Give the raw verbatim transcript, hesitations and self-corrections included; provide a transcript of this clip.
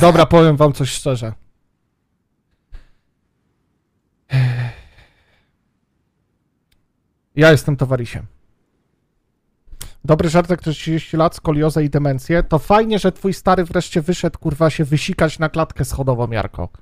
Dobra, powiem wam coś szczerze. Ja jestem towarzysiem. Dobry żartek, który trzydzieści lat, skoliozę i demencję. To fajnie, że twój stary wreszcie wyszedł, kurwa, się wysikać na klatkę schodową, Jarko.